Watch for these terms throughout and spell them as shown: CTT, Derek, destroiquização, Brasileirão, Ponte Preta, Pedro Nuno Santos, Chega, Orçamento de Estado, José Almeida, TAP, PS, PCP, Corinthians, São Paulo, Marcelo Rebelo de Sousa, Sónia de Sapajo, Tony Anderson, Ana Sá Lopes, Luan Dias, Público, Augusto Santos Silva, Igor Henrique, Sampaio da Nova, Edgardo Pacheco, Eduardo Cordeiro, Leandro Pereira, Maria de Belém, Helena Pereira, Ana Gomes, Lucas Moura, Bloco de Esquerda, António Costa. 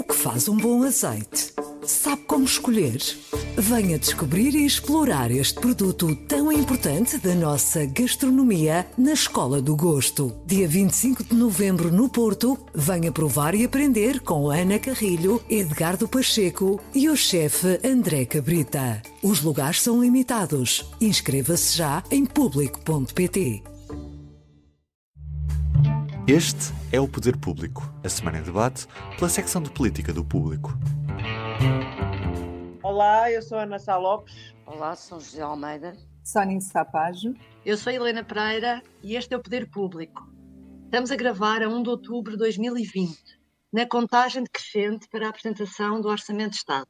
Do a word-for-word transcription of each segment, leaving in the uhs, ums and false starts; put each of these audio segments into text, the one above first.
O que faz um bom azeite? Sabe como escolher? Venha descobrir e explorar este produto tão importante da nossa gastronomia na Escola do Gosto. Dia vinte e cinco de novembro no Porto, venha provar e aprender com Ana Carrilho, Edgardo Pacheco e o chefe André Cabrita. Os lugares são limitados. Inscreva-se já em público ponto pt. Este é o Poder Público, a semana em debate pela secção de política do Público. Olá, eu sou Ana Sá Lopes. Olá, sou José Almeida. Sónia de Sapajo. Eu sou Helena Pereira e este é o Poder Público. Estamos a gravar a um de outubro de dois mil e vinte, na contagem decrescente para a apresentação do Orçamento de Estado.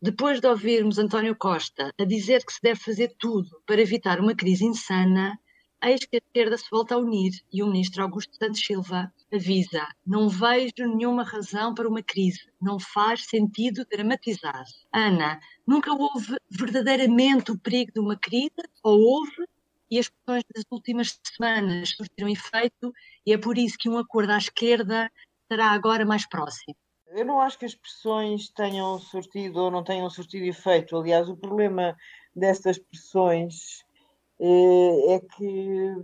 Depois de ouvirmos António Costa a dizer que se deve fazer tudo para evitar uma crise insana, eis que a esquerda se volta a unir e o ministro Augusto Santos Silva avisa: não vejo nenhuma razão para uma crise, não faz sentido dramatizar. Ana, nunca houve verdadeiramente o perigo de uma crise, ou houve, e as questões das últimas semanas surtiram efeito, e é por isso que um acordo à esquerda estará agora mais próximo. Eu não acho que as expressões tenham surtido ou não tenham surtido efeito. Aliás, o problema destas expressões é que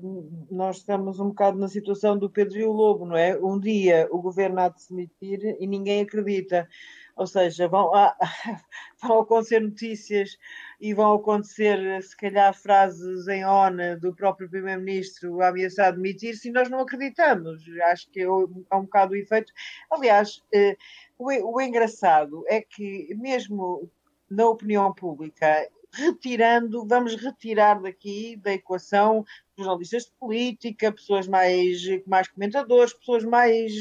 nós estamos um bocado na situação do Pedro e o Lobo, não é? Um dia o governo há de se demitir e ninguém acredita. Ou seja, vão, a, vão acontecer notícias e vão acontecer, se calhar, frases em ONU do próprio Primeiro-Ministro a ameaçar demitir-se e nós não acreditamos. Acho que é um bocado o efeito. Aliás, o, o engraçado é que, mesmo na opinião pública, retirando, vamos retirar daqui da equação jornalistas de política, pessoas mais, mais comentadores, pessoas mais,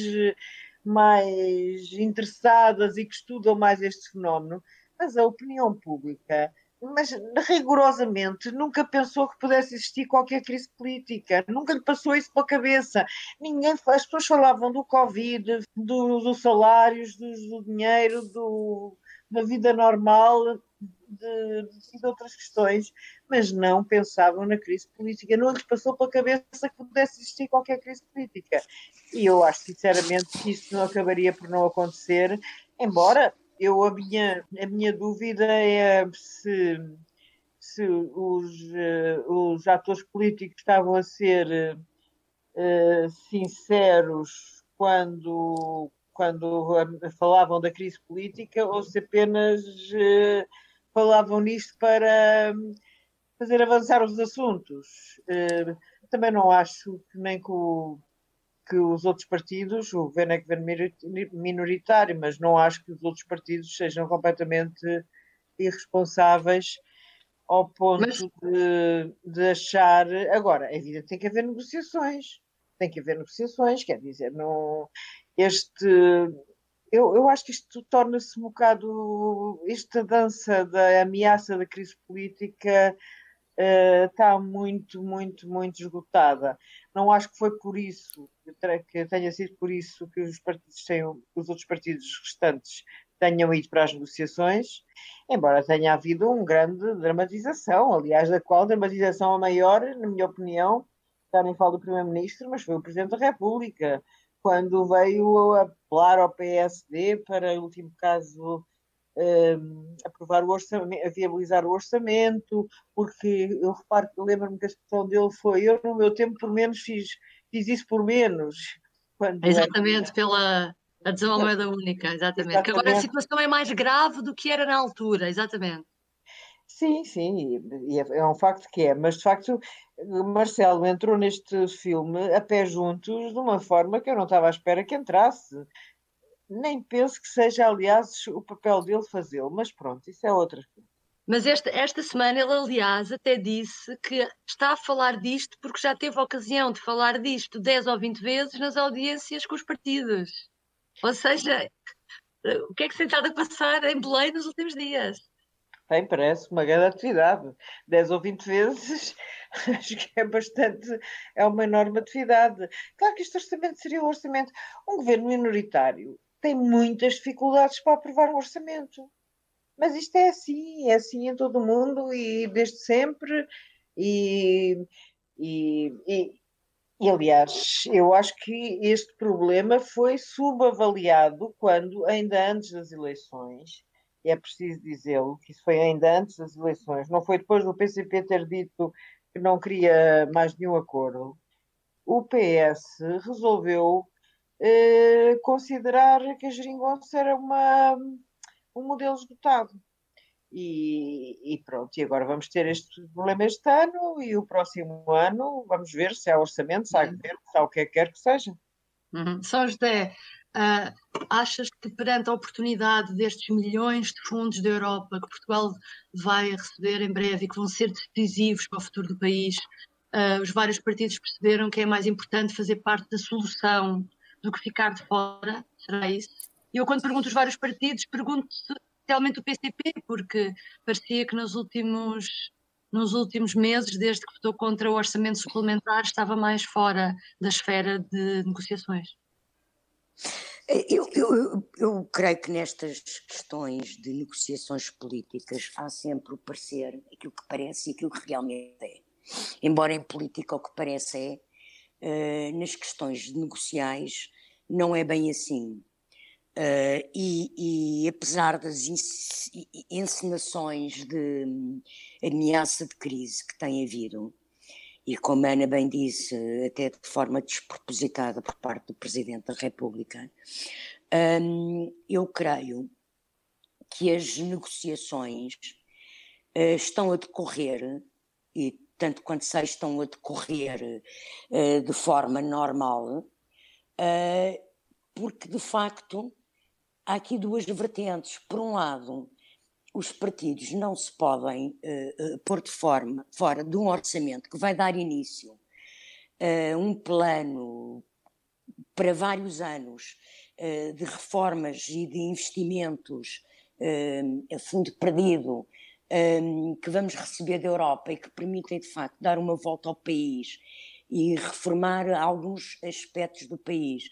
mais interessadas e que estudam mais este fenómeno, mas a opinião pública, mas rigorosamente, nunca pensou que pudesse existir qualquer crise política, nunca lhe passou isso pela cabeça. Ninguém, as pessoas falavam do Covid, do, dos salários, do, do dinheiro, do, da vida normal, De, de outras questões, mas não pensavam na crise política, não lhes passou pela cabeça que pudesse existir qualquer crise política. E eu acho sinceramente que isso não acabaria por não acontecer, embora eu, a, minha, a minha dúvida é se, se os, os atores políticos estavam a ser uh, sinceros quando, quando falavam da crise política ou se apenas Uh, falavam nisto para fazer avançar os assuntos. Também não acho que nem que, o, que os outros partidos, o governo é governo minoritário, mas não acho que os outros partidos sejam completamente irresponsáveis ao ponto mas... de, de achar... Agora, é evidente que tem que haver negociações. Tem que haver negociações, quer dizer, não... este... Eu, eu acho que isto torna-se um bocado, esta dança da ameaça da crise política uh, está muito, muito, muito esgotada. Não acho que foi por isso, que tenha sido por isso que os, partidos tenham, os outros partidos restantes tenham ido para as negociações, embora tenha havido uma grande dramatização, aliás, da qual a dramatização a maior, na minha opinião, já nem falo do Primeiro-Ministro, mas foi o Presidente da República, quando veio apelar ao P S D para, no último caso, um, aprovar o orçamento, viabilizar o orçamento, porque eu reparo que lembro-me que a expressão dele foi: eu no meu tempo por menos fiz, fiz isso por menos. Quando exatamente, é... pela adesão à moeda única, exatamente. exatamente. Que agora a situação é mais grave do que era na altura, exatamente. Sim, sim, e é um facto que é, mas de facto Marcelo entrou neste filme a pé juntos de uma forma que eu não estava à espera que entrasse. Nem penso que seja, aliás, o papel dele fazê-lo, mas pronto, isso é outra coisa. Mas esta, esta semana ele, aliás, até disse que está a falar disto porque já teve a ocasião de falar disto dez ou vinte vezes nas audiências com os partidos. Ou seja, o que é que se está a passar em Belém nos últimos dias? Tem, parece uma grande atividade. dez ou vinte vezes, acho que é bastante, é uma enorme atividade. Claro que este orçamento seria um orçamento. Um governo minoritário tem muitas dificuldades para aprovar um orçamento. Mas isto é assim, é assim em todo o mundo e desde sempre. E, e, e, E, aliás, eu acho que este problema foi subavaliado quando, ainda antes das eleições, é preciso dizê-lo, que isso foi ainda antes das eleições, não foi depois do P C P ter dito que não queria mais nenhum acordo, o P S resolveu eh, considerar que a geringonça era uma, um modelo esgotado. E, e pronto, e agora vamos ter este problema este ano e o próximo ano vamos ver se há orçamento, se há governo, se há o que quer que seja. Uhum. São José, uh, achas que perante a oportunidade destes milhões de fundos da Europa que Portugal vai receber em breve e que vão ser decisivos para o futuro do país, uh, os vários partidos perceberam que é mais importante fazer parte da solução do que ficar de fora? Será isso? Eu, quando pergunto os vários partidos, pergunto se especialmente o P C P, porque parecia que nos últimos, nos últimos meses, desde que votou contra o orçamento suplementar, estava mais fora da esfera de negociações. Eu, eu, eu creio que nestas questões de negociações políticas há sempre o parecer, aquilo que parece e aquilo que realmente é. Embora em política o que parece é, nas questões negociais não é bem assim. Uh, e, e apesar das encenações de ameaça de crise que tem havido, e como a Ana bem disse, até de forma despropositada por parte do Presidente da República, um, eu creio que as negociações uh, estão a decorrer, e tanto quanto sei estão a decorrer uh, de forma normal, uh, porque de facto há aqui duas vertentes. Por um lado, os partidos não se podem uh, uh, pôr de forma, fora de um orçamento que vai dar início a uh, um plano para vários anos uh, de reformas e de investimentos uh, a fundo perdido um, que vamos receber da Europa e que permitem de facto dar uma volta ao país e reformar alguns aspectos do país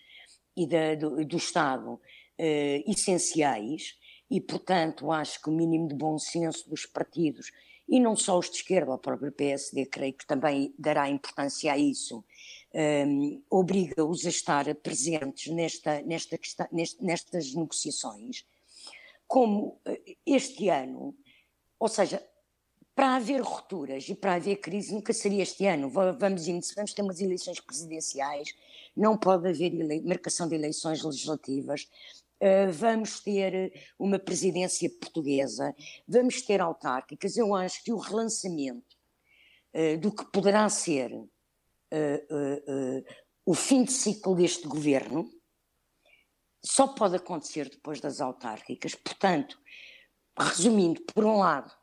e da, do, do Estado Uh, essenciais, e portanto acho que o mínimo de bom senso dos partidos, e não só os de esquerda, o próprio P S D creio que também dará importância a isso, um, obriga-os a estar presentes nesta, nesta, nesta, nestas negociações, como este ano, ou seja, para haver rupturas e para haver crise nunca seria este ano. Vamos, vamos ter umas eleições presidenciais, não pode haver ele, marcação de eleições legislativas, Uh, vamos ter uma presidência portuguesa, vamos ter autárquicas. Eu acho que o relançamento uh, do que poderá ser uh, uh, uh, o fim de ciclo deste governo só pode acontecer depois das autárquicas. Portanto, resumindo, por um lado,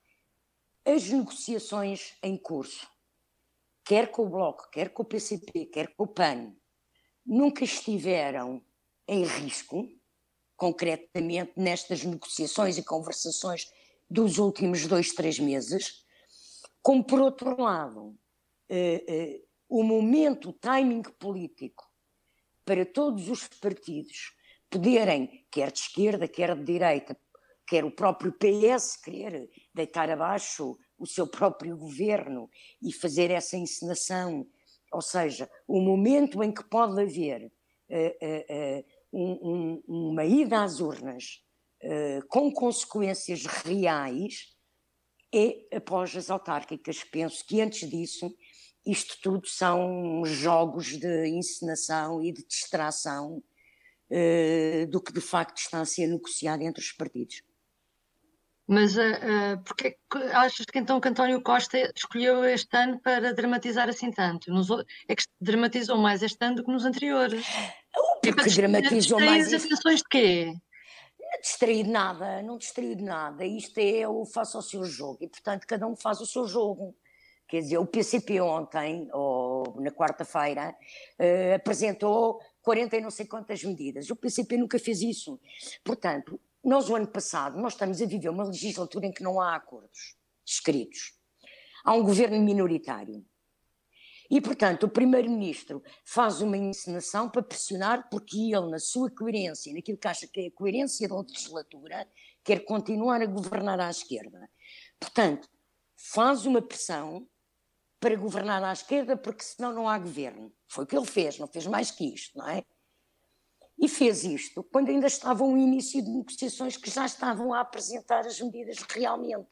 as negociações em curso, quer com o Bloco, quer com o P C P, quer com o P A N, nunca estiveram em risco, concretamente nestas negociações e conversações dos últimos dois, três meses, como por outro lado, eh, eh, o momento, o timing político para todos os partidos poderem, quer de esquerda, quer de direita, quer o próprio P S querer deitar abaixo o seu próprio governo e fazer essa encenação, ou seja, o momento em que pode haver uh, uh, uh, Um, um, uma ida às urnas uh, com consequências reais é após as autárquicas. Penso que antes disso isto tudo são jogos de encenação e de distração uh, do que de facto está a ser negociado entre os partidos. Mas uh, uh, porque é que achas que então que António Costa escolheu este ano para dramatizar assim tanto? Nos, é que dramatizou mais este ano do que nos anteriores. Porque dramatizou mais as atenções de quê? Não distraí de nada, não distraí de nada. Isto é o faça o seu jogo e, portanto, cada um faz o seu jogo. Quer dizer, o P C P ontem, ou na quarta-feira, eh, apresentou quarenta e não sei quantas medidas. O P C P nunca fez isso. Portanto, nós o ano passado, nós estamos a viver uma legislatura em que não há acordos escritos. Há um governo minoritário. E, portanto, o Primeiro-Ministro faz uma encenação para pressionar, porque ele, na sua coerência, naquilo que acha que é a coerência da legislatura, quer continuar a governar à esquerda. Portanto, faz uma pressão para governar à esquerda, porque senão não há governo. Foi o que ele fez, não fez mais que isto, não é? E fez isto quando ainda estava o início de negociações que já estavam a apresentar as medidas realmente.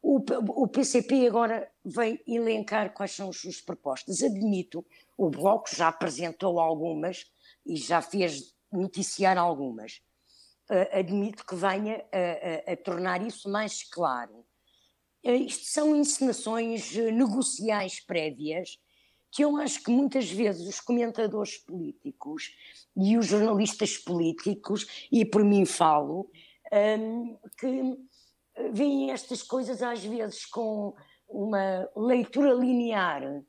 O, o P C P agora vem elencar quais são as suas propostas. Admito, o Bloco já apresentou algumas e já fez noticiar algumas. Uh, admito que venha a, a, a tornar isso mais claro. Uh, isto são encenações negociais prévias que eu acho que muitas vezes os comentadores políticos e os jornalistas políticos, e por mim falo, um, que veem estas coisas às vezes com uma leitura linear uh,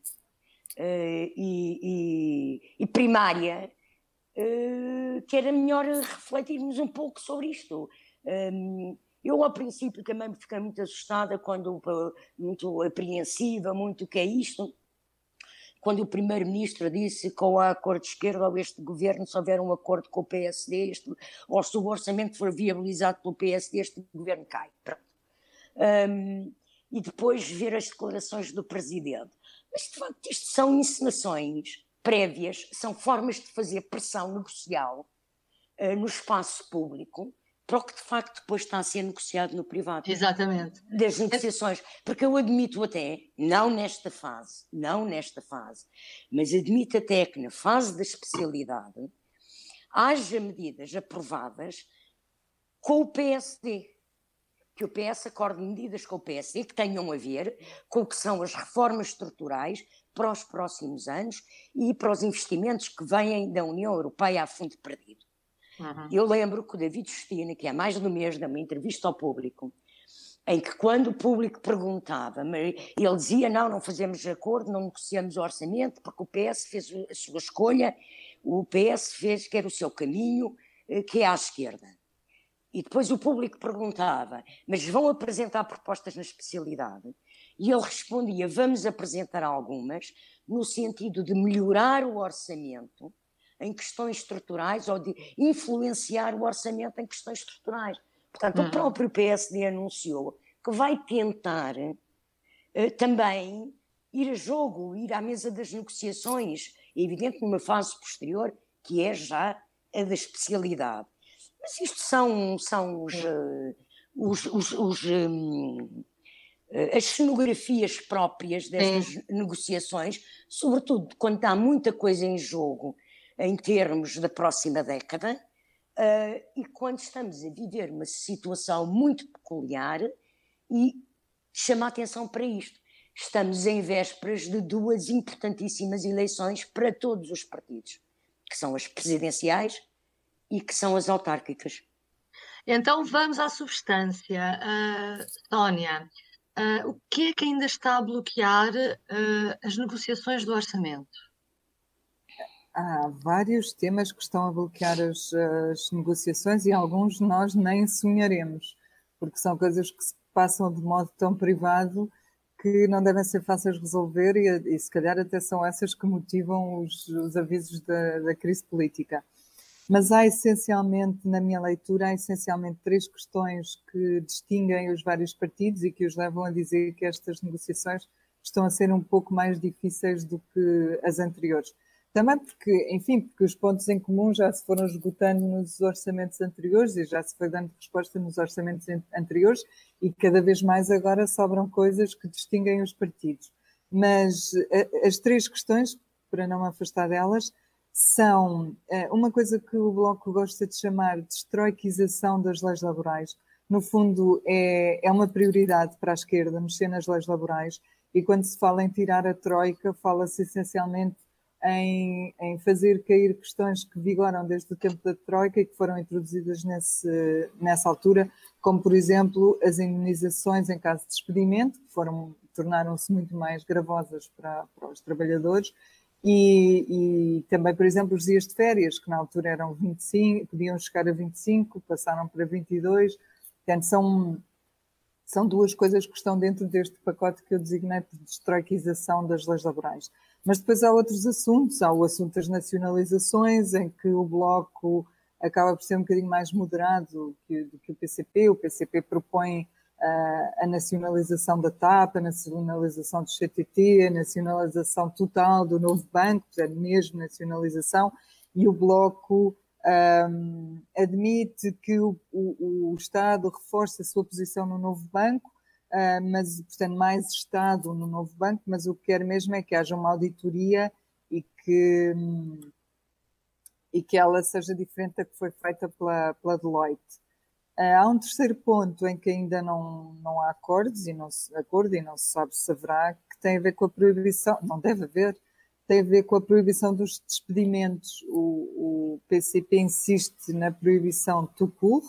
e, e, e primária, uh, que era melhor refletirmos um pouco sobre isto. Um, Eu, ao princípio, também fiquei muito assustada, quando, muito apreensiva, muito o que é isto, quando o primeiro-ministro disse que com a acordo de esquerda ou este governo, se houver um acordo com o P S D, este, ou se o orçamento for viabilizado pelo P S D, este governo cai. Pronto. Um, e depois ver as declarações do presidente. Mas, de facto, isto são encenações prévias, são formas de fazer pressão negocial uh, no espaço público, para o que de facto depois está a ser negociado no privado. Exatamente. Das negociações, porque eu admito até, não nesta fase, não nesta fase, mas admito até que na fase da especialidade haja medidas aprovadas com o P S D, que o P S acorde medidas com o P S D que tenham a ver com o que são as reformas estruturais para os próximos anos e para os investimentos que vêm da União Europeia a fundo perdido. Uhum. Eu lembro que o David Justina, que há mais de um mês, deu uma entrevista ao Público, em que quando o Público perguntava, ele dizia, não, não fazemos acordo, não negociamos o orçamento, porque o P S fez a sua escolha, o P S fez, quer o seu caminho, que é à esquerda. E depois o Público perguntava, mas vão apresentar propostas na especialidade? E ele respondia, vamos apresentar algumas, no sentido de melhorar o orçamento, em questões estruturais, ou de influenciar o orçamento em questões estruturais. Portanto, uhum. O próprio P S D anunciou que vai tentar uh, também ir a jogo, ir à mesa das negociações, é evidente numa fase posterior, que é já a da especialidade. Mas isto são, são os, uh, os, os, os, um, as cenografias próprias destas uhum. negociações, sobretudo quando há muita coisa em jogo, em termos da próxima década, uh, e quando estamos a viver uma situação muito peculiar, e chama a atenção para isto. Estamos em vésperas de duas importantíssimas eleições para todos os partidos, que são as presidenciais e que são as autárquicas. Então vamos à substância. Uh, Sónia, uh, o que é que ainda está a bloquear uh, as negociações do orçamento? Há vários temas que estão a bloquear as, as negociações e alguns nós nem sonharemos, porque são coisas que se passam de modo tão privado que não devem ser fáceis de resolver e, e se calhar até são essas que motivam os, os avisos da, da crise política. Mas há essencialmente, na minha leitura, há essencialmente três questões que distinguem os vários partidos e que os levam a dizer que estas negociações estão a ser um pouco mais difíceis do que as anteriores. Também porque, enfim, porque os pontos em comum já se foram esgotando nos orçamentos anteriores e já se foi dando resposta nos orçamentos anteriores e cada vez mais agora sobram coisas que distinguem os partidos. Mas as três questões, para não me afastar delas, são uma coisa que o Bloco gosta de chamar de destroiquização das leis laborais. No fundo, é, é uma prioridade para a esquerda mexer nas leis laborais e quando se fala em tirar a troika, fala-se essencialmente Em, em fazer cair questões que vigoram desde o tempo da Troika e que foram introduzidas nesse, nessa altura, como, por exemplo, as indenizações em caso de despedimento, que foram, tornaram-se muito mais gravosas para, para os trabalhadores, e, e também, por exemplo, os dias de férias, que na altura eram vinte e cinco, podiam chegar a vinte e cinco, passaram para vinte e dois, portanto, são, são duas coisas que estão dentro deste pacote que eu designei por destroiquização das leis laborais. Mas depois há outros assuntos, há o assunto das nacionalizações, em que o Bloco acaba por ser um bocadinho mais moderado do que o P C P. O P C P propõe a nacionalização da TAP, a nacionalização do C T T, a nacionalização total do Novo Banco, mesmo nacionalização, e o Bloco um, admite que o, o, o Estado reforce a sua posição no Novo Banco, uh, mas, portanto, mais Estado no Novo Banco, mas o que quer mesmo é que haja uma auditoria e que, um, e que ela seja diferente da que foi feita pela, pela Deloitte. Há um terceiro ponto em que ainda não, não há acordos e não se, acordo e não se sabe se haverá, que tem a ver com a proibição, não deve haver, tem a ver com a proibição dos despedimentos. O, o P C P insiste na proibição tout court,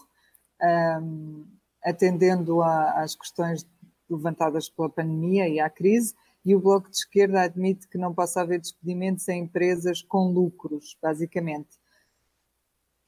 um, atendendo a, às questões levantadas pela pandemia e à crise, e o Bloco de Esquerda admite que não possa haver despedimentos em empresas com lucros, basicamente.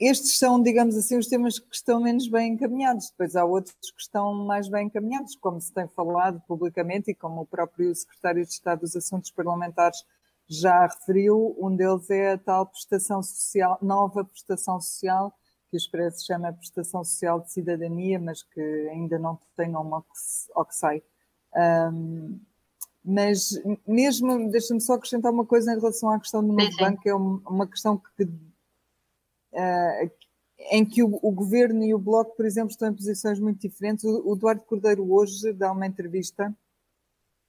Estes são, digamos assim, os temas que estão menos bem encaminhados. Depois há outros que estão mais bem encaminhados, como se tem falado publicamente e como o próprio secretário de Estado dos Assuntos Parlamentares já referiu. Um deles é a tal prestação social, nova prestação social, que o Expresso chama prestação social de cidadania, mas que ainda não tem nome ao que sai. Um, mas mesmo, deixa-me só acrescentar uma coisa em relação à questão do Novo Banco, que é uma questão que... Uh, em que o, o Governo e o Bloco, por exemplo, estão em posições muito diferentes. O, o Eduardo Cordeiro hoje dá uma entrevista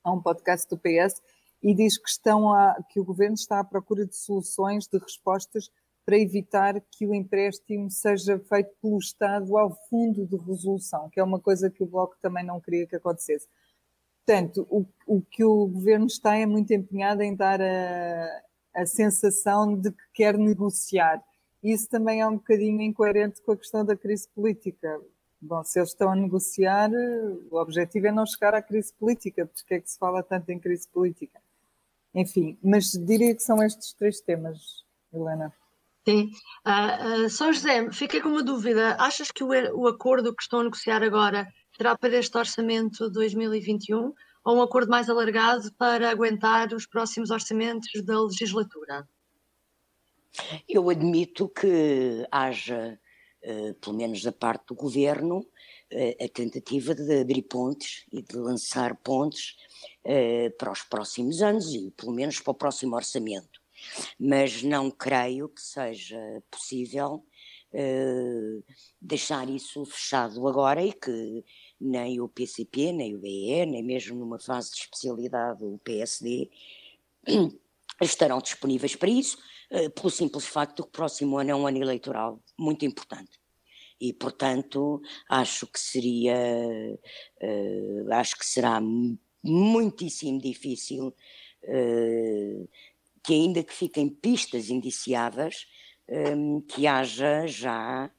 a um podcast do P S e diz que, estão a, que o Governo está à procura de soluções, de respostas, para evitar que o empréstimo seja feito pelo Estado ao fundo de resolução, que é uma coisa que o Bloco também não queria que acontecesse. Portanto, o, o que o Governo está é muito empenhado em dar a, a sensação de que quer negociar. Isso também é um bocadinho incoerente com a questão da crise política. Bom, se eles estão a negociar, o objetivo é não chegar à crise política, porque é que se fala tanto em crise política. Enfim, mas diria que são estes três temas, Helena. Sim. Uh, uh, São José, fiquei com uma dúvida. Achas que o, o acordo que estão a negociar agora será para este orçamento de dois mil e vinte e um ou um acordo mais alargado para aguentar os próximos orçamentos da legislatura? Eu admito que haja, eh, pelo menos da parte do Governo, eh, a tentativa de abrir pontes e de lançar pontes eh, para os próximos anos e pelo menos para o próximo orçamento. Mas não creio que seja possível eh, deixar isso fechado agora e que nem o P C P, nem o B E, nem mesmo numa fase de especialidade o P S D estarão disponíveis para isso, pelo simples facto que o próximo ano é um ano eleitoral muito importante. E, portanto, acho que seria, uh, acho que será muitíssimo difícil uh, que, ainda que fiquem pistas indiciadas, um, que haja já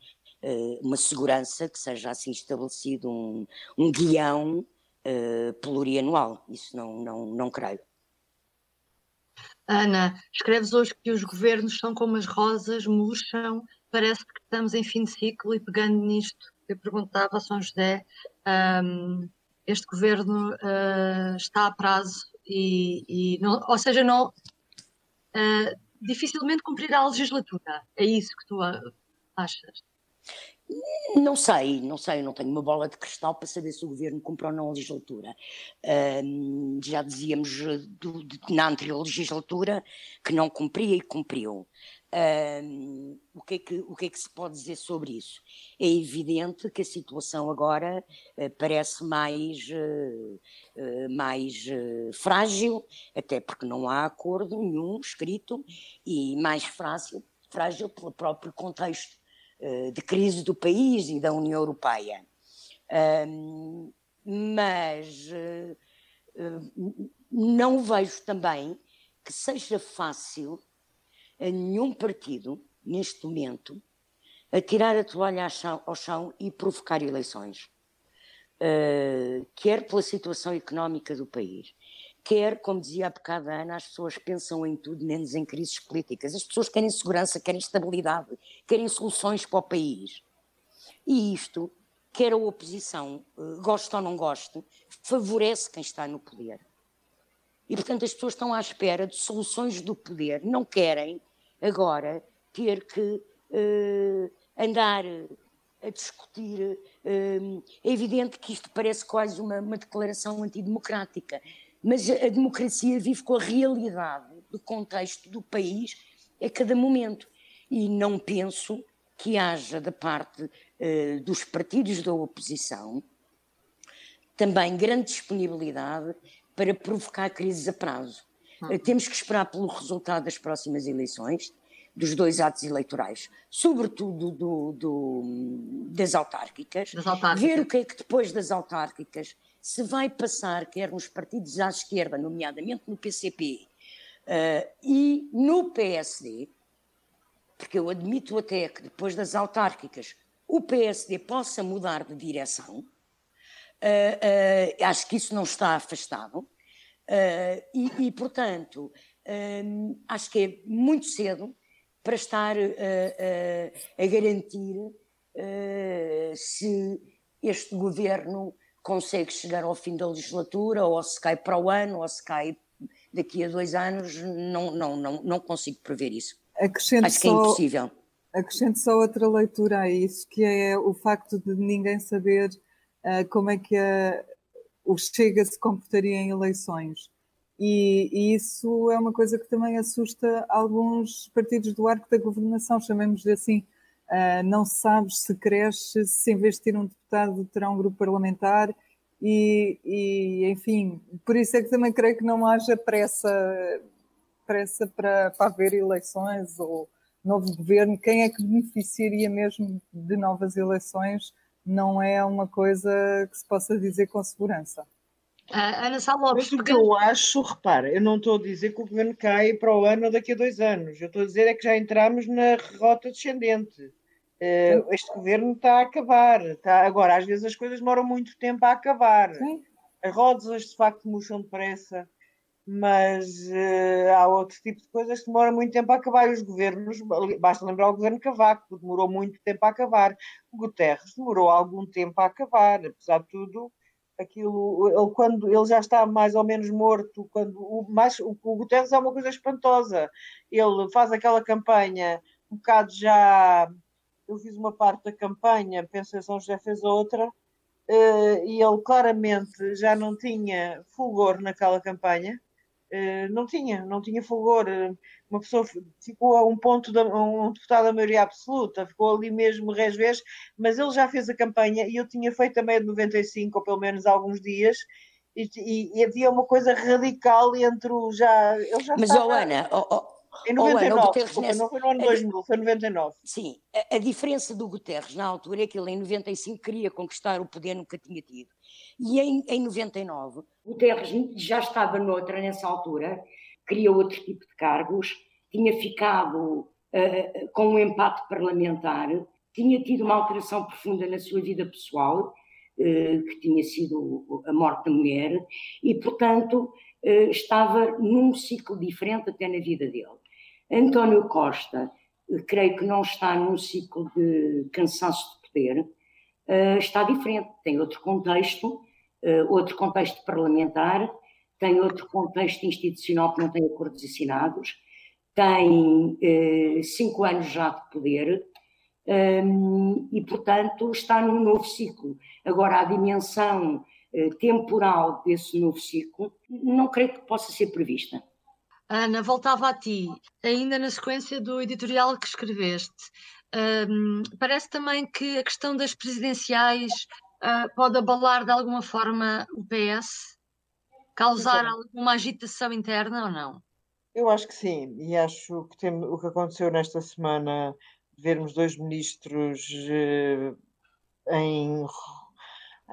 uh, uma segurança, que seja assim estabelecido um, um guião uh, plurianual. Isso não, não, não creio. Ana, escreves hoje que os governos são como as rosas, murcham, parece que estamos em fim de ciclo, e pegando nisto, eu perguntava a São José, um, este governo uh, está a prazo, e, e não, ou seja, não, uh, dificilmente cumprirá a legislatura, é isso que tu achas? Não sei, não sei, não tenho uma bola de cristal para saber se o Governo cumpre ou não a legislatura. Um, já dizíamos do, de, na anterior legislatura que não cumpria e cumpriu. Um, o, que é que, o que é que se pode dizer sobre isso? É evidente que a situação agora uh, parece mais, uh, uh, mais uh, frágil, até porque não há acordo nenhum escrito, e mais frágil, frágil pelo próprio contexto de crise do país e da União Europeia. Um, mas uh, não vejo também que seja fácil a nenhum partido, neste momento, atirar a toalha ao chão e provocar eleições. Uh, quer pela situação económica do país, quer, como dizia há bocado a Ana, as pessoas pensam em tudo, menos em crises políticas. As pessoas querem segurança, querem estabilidade, querem soluções para o país. E isto, quer a oposição, goste ou não goste, favorece quem está no poder. E, portanto, as pessoas estão à espera de soluções do poder. Não querem, agora, ter que uh, andar a discutir. É evidente que isto parece quase uma, uma declaração antidemocrática, mas a democracia vive com a realidade do contexto do país a cada momento. E não penso que haja da parte uh, dos partidos da oposição também grande disponibilidade para provocar crises a prazo. Uh, temos que esperar pelo resultado das próximas eleições, dos dois atos eleitorais, sobretudo do, do, das autárquicas, das autárquicas, ver o que é que depois das autárquicas se vai passar, quer nos partidos à esquerda, nomeadamente no P C P uh, e no P S D, porque eu admito até que depois das autárquicas o P S D possa mudar de direção, uh, uh, acho que isso não está afastado, uh, e, e portanto uh, acho que é muito cedo para estar uh, uh, a garantir uh, se este governo consegue chegar ao fim da legislatura, ou se cai para o ano, ou se cai daqui a dois anos, não, não, não, não consigo prever isso. Acrescento Acho que é só, impossível. Acrescento só outra leitura a isso, que é o facto de ninguém saber uh, como é que a, o Chega se comportaria em eleições. E, e isso é uma coisa que também assusta alguns partidos do arco da governação, chamemos-lhe assim. Uh, não se sabe se cresce, se em vez de ter um deputado terá um grupo parlamentar e, e enfim, por isso é que também creio que não haja pressa... pressa para, para haver eleições ou novo governo. Quem é que beneficiaria mesmo de novas eleições não é uma coisa que se possa dizer com segurança. Ah, Ana Sá Lopes, porque eu acho, repara, eu não estou a dizer que o governo cai para o ano ou daqui a dois anos, eu estou a dizer é que já entramos na rota descendente. Uh, este governo está a acabar, está... agora às vezes as coisas demoram muito tempo a acabar. Sim. As rodas hoje de facto murcham depressa, mas uh, há outro tipo de coisas que demoram muito tempo a acabar, e os governos, basta lembrar o governo Cavaco, demorou muito tempo a acabar, o Guterres demorou algum tempo a acabar, apesar de tudo, aquilo, ele, quando, ele já está mais ou menos morto, quando, o, mais, o, o Guterres é uma coisa espantosa, ele faz aquela campanha, um bocado já, eu fiz uma parte da campanha, penso que São José fez outra, uh, e ele claramente já não tinha fulgor naquela campanha, não tinha, não tinha fulgor, uma pessoa ficou a um ponto, de, um deputado da maioria absoluta, ficou ali mesmo resvés, mas ele já fez a campanha e eu tinha feito também a de noventa e cinco, ou pelo menos alguns dias, e, e, e havia uma coisa radical entre o já... Ele já mas, estava, oh, Ana, oh, oh, em noventa e nove, oh, Ana, o Guterres nessa... não foi no ano dois mil, foi em noventa e nove. Sim, a, a diferença do Guterres na altura é que ele em noventa e cinco queria conquistar o poder, nunca tinha tido. E em, em noventa e nove, o Guterres já estava noutra nessa altura, queria outro tipo de cargos, tinha ficado uh, com um empate parlamentar, tinha tido uma alteração profunda na sua vida pessoal, uh, que tinha sido a morte da mulher, e, portanto, uh, estava num ciclo diferente até na vida dele. António Costa, uh, creio que não está num ciclo de cansaço de poder, Uh, está diferente, tem outro contexto, uh, outro contexto parlamentar, tem outro contexto institucional que não tem acordos assinados, tem uh, cinco anos já de poder, um, e, portanto, está num novo ciclo. Agora, a dimensão uh, temporal desse novo ciclo não creio que possa ser prevista. Ana, voltava a ti, ainda na sequência do editorial que escreveste. Um, parece também que a questão das presidenciais uh, pode abalar de alguma forma o P S, causar alguma agitação interna ou não? Eu acho que sim, e acho que tem, o que aconteceu nesta semana, vermos dois ministros uh, em,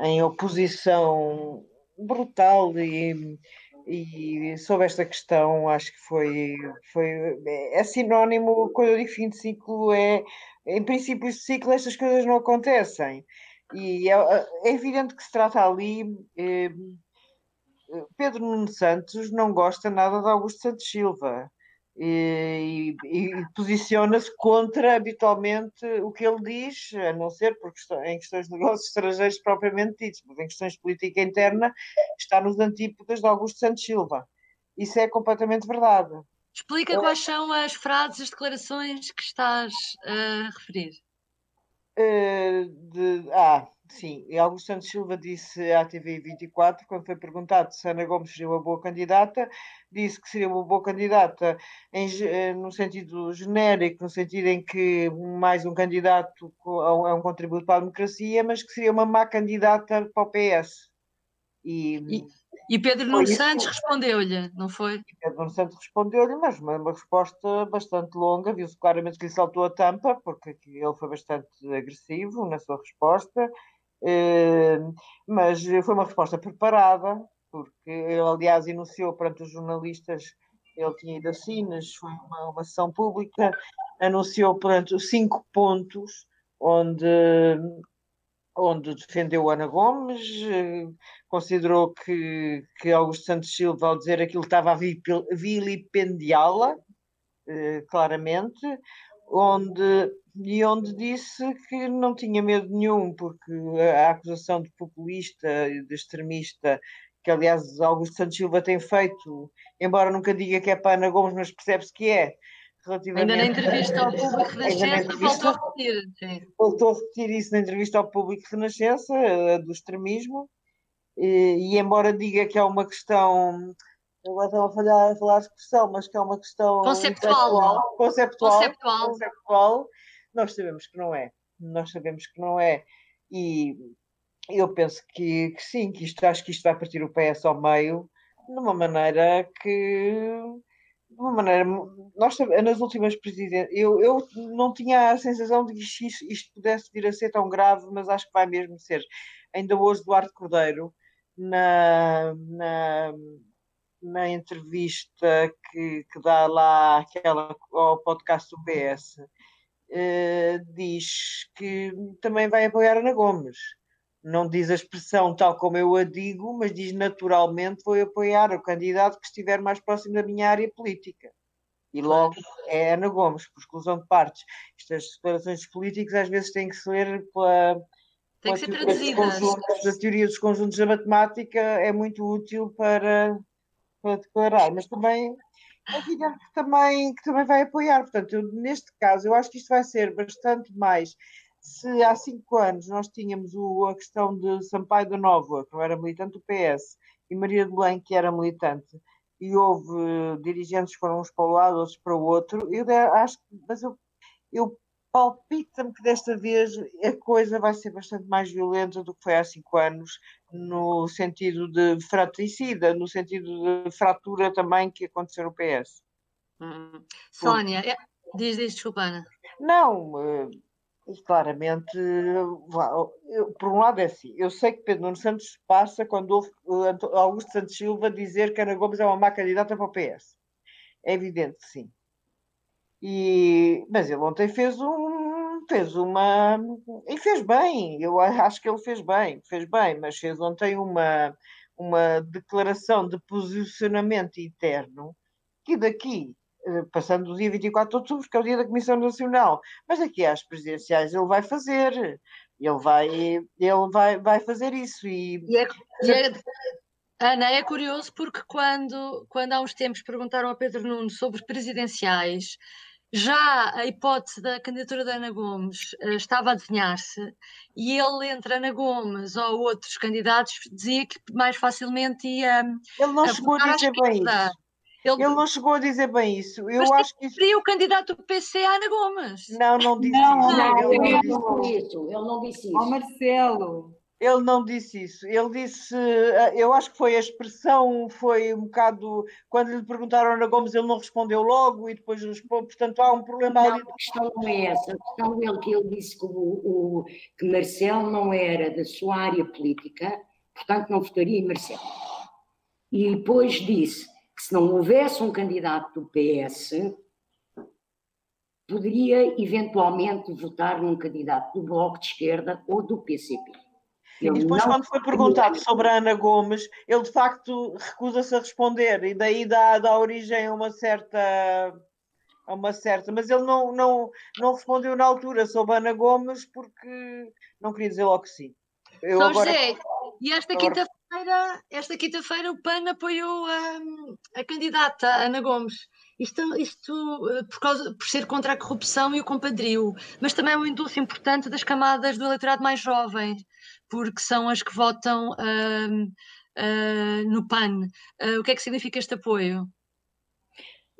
em oposição brutal e... E sobre esta questão, acho que foi, foi é sinónimo, quando eu digo fim de ciclo, é, em princípio de ciclo estas coisas não acontecem. E é, é evidente que se trata ali, eh, Pedro Nuno Santos não gosta nada de Augusto Santos Silva e, e, e posiciona-se contra habitualmente o que ele diz, a não ser por questões, em questões de negócios estrangeiros propriamente ditos, mas em questões de política interna está nos antípodas de Augusto Santos Silva. Isso é completamente verdade. Explica eu... quais são as frases, as declarações que estás a referir. Uh, de, ah, sim, Augusto Santos Silva disse à T V vinte e quatro, quando foi perguntado se Ana Gomes seria uma boa candidata, disse que seria uma boa candidata em, no sentido genérico, no sentido em que mais um candidato é um contributo para a democracia, mas que seria uma má candidata para o P S. E, e, e Pedro Nuno Santos respondeu-lhe, não foi? Pedro Nuno Santos respondeu-lhe, mas uma, uma resposta bastante longa, viu-se claramente que lhe saltou a tampa, porque ele foi bastante agressivo na sua resposta, eh, mas foi uma resposta preparada, porque ele, aliás, enunciou perante os jornalistas, ele tinha ido a Sines, foi uma, uma sessão pública, anunciou perante os cinco pontos onde... onde defendeu Ana Gomes, considerou que, que Augusto Santos Silva, ao dizer aquilo, estava a vilipendiá-la, eh, claramente, onde, e onde disse que não tinha medo nenhum, porque a, a acusação de populista, de extremista, que aliás Augusto Santos Silva tem feito, embora nunca diga que é para Ana Gomes, mas percebe-se que é. Ainda na entrevista ao Público Renascença voltou a repetir. Voltou a repetir isso na entrevista ao Público Renascença, do extremismo, e, e embora diga que é uma questão, agora estava a falar, a falar a expressão, mas que é uma questão conceptual, conceptual, conceptual. conceptual, nós sabemos que não é, nós sabemos que não é, e eu penso que, que sim, que isto, acho que isto vai partir o P S ao meio, de uma maneira que... De uma maneira, nós, nas últimas presidências, eu, eu não tinha a sensação de que isto, isto pudesse vir a ser tão grave, mas acho que vai mesmo ser. Ainda hoje, Eduardo Cordeiro, na, na, na entrevista que, que dá lá aquela, ao podcast do P S, eh, diz que também vai apoiar Ana Gomes. Não diz a expressão tal como eu a digo, mas diz naturalmente vou apoiar o candidato que estiver mais próximo da minha área política. E logo é Ana Gomes, por exclusão de partes. Estas declarações políticas às vezes têm que ser pela... Tem que ser traduzidas. A teoria dos conjuntos da matemática é muito útil para, para declarar, mas também é digamos que também, que também vai apoiar. Portanto, eu, neste caso, eu acho que isto vai ser bastante mais... Se há cinco anos nós tínhamos o, a questão de Sampaio da Nova, que não era militante do P S, e Maria de Belém, que era militante, e houve uh, dirigentes que foram uns para um lado, outros para o outro, eu de, acho que, mas eu, eu palpito-me que desta vez a coisa vai ser bastante mais violenta do que foi há cinco anos, no sentido de fratricida, no sentido de fratura também que aconteceu no P S. Hum. Sónia, é, diz, diz, desculpa, Ana. Não... Uh, E claramente, por um lado é assim, eu sei que Pedro Nuno Santos passa quando ouve Augusto Santos Silva dizer que Ana Gomes é uma má candidata para o P S. É evidente que sim. E, mas ele ontem fez um, fez uma, e fez bem, eu acho que ele fez bem, fez bem, mas fez ontem uma, uma declaração de posicionamento interno que daqui... passando do dia vinte e quatro de outubro, que é o dia da Comissão Nacional, mas daqui às presidenciais ele vai fazer, ele vai, ele vai, vai fazer isso. E, e, é, e é, Ana, é curioso porque quando, quando há uns tempos perguntaram a Pedro Nuno sobre presidenciais, já a hipótese da candidatura de Ana Gomes uh, estava a desenhar-se e ele, entre Ana Gomes ou outros candidatos, dizia que mais facilmente ia... Ele não chegou a dizer bem isso. Ele... ele não chegou a dizer bem isso. Eu mas acho que seria isso... o candidato do P C a Ana Gomes. Não, não disse não, isso. Não, ele não, ele não disse isso. Ele não disse isso. Ó, Marcelo. Ele não disse isso. Ele disse... Eu acho que foi a expressão, foi um bocado... Quando lhe perguntaram a Ana Gomes, ele não respondeu logo e depois respondeu. Portanto, há um problema não, ali. A questão não é essa. A questão dele que ele disse que, o, o, que Marcelo não era da sua área política, portanto, não votaria em Marcelo. E depois disse... se não houvesse um candidato do P S, poderia eventualmente votar num candidato do Bloco de Esquerda ou do P C P. Ele e depois, quando foi perguntado sobre a Ana Gomes, ele de facto recusa-se a responder, e daí dá, dá origem a uma certa... A uma certa mas ele não, não, não respondeu na altura sobre a Ana Gomes, porque não queria dizer logo que sim. Eu São agora... José, e esta quinta-feira... Esta quinta-feira o P A N apoiou a, a candidata Ana Gomes Isto, isto por, causa, por ser contra a corrupção e o compadrio, mas também é um indulto importante das camadas do eleitorado mais jovem, porque são as que votam uh, uh, no P A N. Uh, o que é que significa este apoio?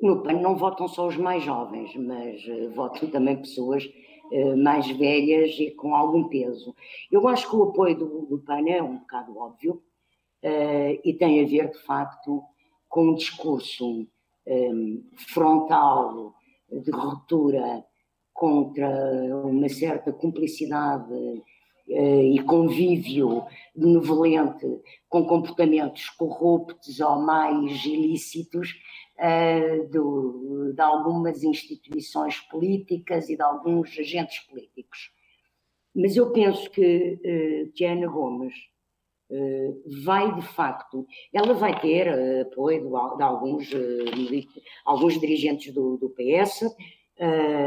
No P A N não votam só os mais jovens, mas uh, votam também pessoas uh, mais velhas e com algum peso. Eu acho que o apoio do, do P A N é um bocado óbvio uh, e tem a ver, de facto, com um discurso um, frontal de ruptura contra uma certa cumplicidade e convívio benevolente com comportamentos corruptos ou mais ilícitos uh, do, de algumas instituições políticas e de alguns agentes políticos. Mas eu penso que, uh, que a Ana Gomes uh, vai, de facto, ela vai ter uh, apoio de, de alguns, uh, alguns dirigentes do, do P S,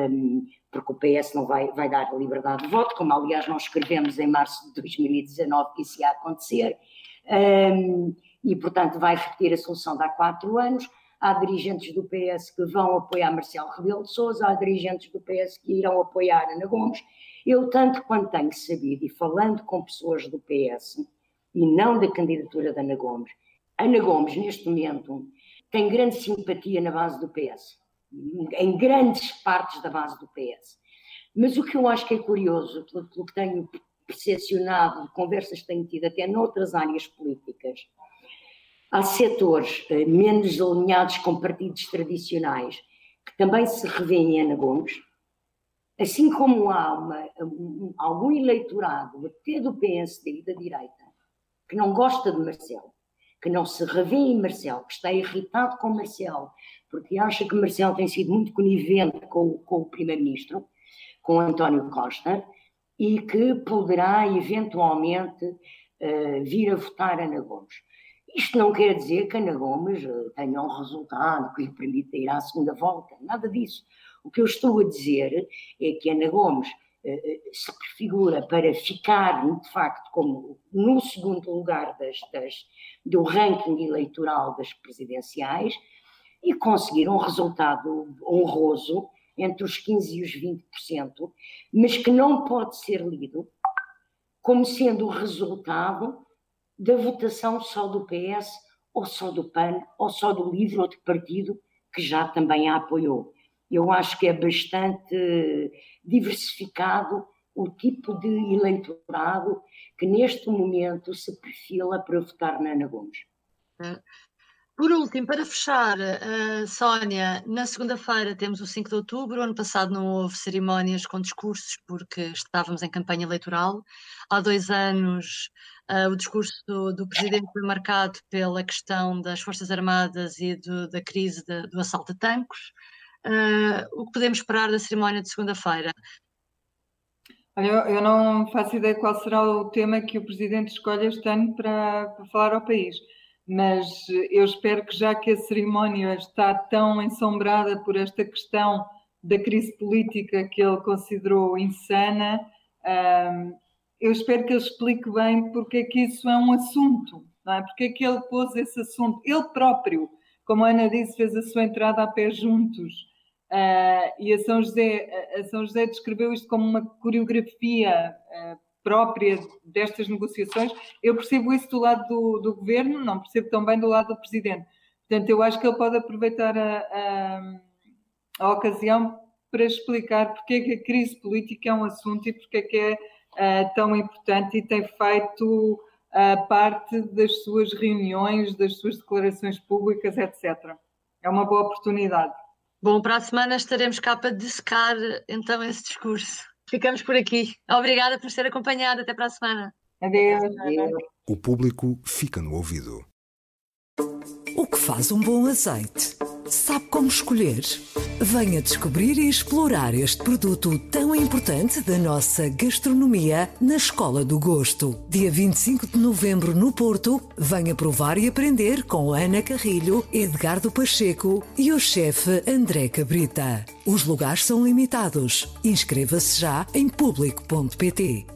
um, porque o P S não vai, vai dar liberdade de voto, como aliás nós escrevemos em março de dois mil e dezanove que isso ia acontecer, um, e portanto vai repetir a solução de há quatro anos. Há dirigentes do P S que vão apoiar Marcelo Rebelo de Sousa, há dirigentes do P S que irão apoiar Ana Gomes. Eu, tanto quanto tenho sabido, e falando com pessoas do P S, e não da candidatura de Ana Gomes, Ana Gomes neste momento tem grande simpatia na base do P S, em grandes partes da base do P S. Mas o que eu acho que é curioso, pelo que tenho percepcionado, conversas que tenho tido até noutras áreas políticas, há setores menos alinhados com partidos tradicionais que também se revêem em Ana Gomes, assim como há uma, um, algum eleitorado, até do P S D e da direita, que não gosta de Marcelo, que não se revê em Marcelo, que está irritado com Marcelo, porque acha que Marcelo tem sido muito conivente com, com o Primeiro-Ministro, com António Costa, e que poderá eventualmente uh, vir a votar Ana Gomes. Isto não quer dizer que Ana Gomes uh, tenha um resultado que lhe permita ir à segunda volta, nada disso. O que eu estou a dizer é que Ana Gomes uh, se prefigura para ficar, de facto, como no segundo lugar das, das, do ranking eleitoral das presidenciais, e conseguir um resultado honroso entre os quinze por cento e os vinte por cento, mas que não pode ser lido como sendo o resultado da votação só do P S, ou só do P A N, ou só do LIVRE, ou de partido que já também a apoiou. Eu acho que é bastante diversificado o tipo de eleitorado que neste momento se perfila para votar na Ana Gomes. É. Por último, para fechar, uh, Sónia, na segunda-feira temos o cinco de outubro, ano passado não houve cerimónias com discursos porque estávamos em campanha eleitoral. Há dois anos uh, o discurso do, do Presidente foi marcado pela questão das Forças Armadas e do, da crise de, do assalto a tanques. Uh, o que podemos esperar da cerimónia de segunda-feira? Olha, eu não faço ideia qual será o tema que o Presidente escolhe este ano para, para falar ao país. Mas eu espero que, já que a cerimónia está tão ensombrada por esta questão da crise política que ele considerou insana, eu espero que ele explique bem porque é que isso é um assunto, não é? Porque é que ele pôs esse assunto, ele próprio, como a Ana disse, fez a sua entrada a pé juntos, e a São José, a São José descreveu isto como uma coreografia própria destas negociações. Eu percebo isso do lado do, do governo, não percebo tão bem do lado do presidente. Portanto, eu acho que ele pode aproveitar a, a, a ocasião para explicar porque é que a crise política é um assunto e porque é que é uh, tão importante e tem feito uh, parte das suas reuniões, das suas declarações públicas, etcétera. É uma boa oportunidade. Bom, para a semana estaremos cá para dissecar então esse discurso. Ficamos por aqui. Obrigada por nos ter acompanhado. Até para a semana. Adeus. Adeus. O público fica no ouvido. O que faz um bom azeite? Sabe como escolher? Venha descobrir e explorar este produto tão importante da nossa gastronomia na Escola do Gosto. Dia vinte e cinco de novembro no Porto, venha provar e aprender com Ana Carrilho, Edgardo Pacheco e o chefe André Cabrita. Os lugares são limitados. Inscreva-se já em público ponto pt.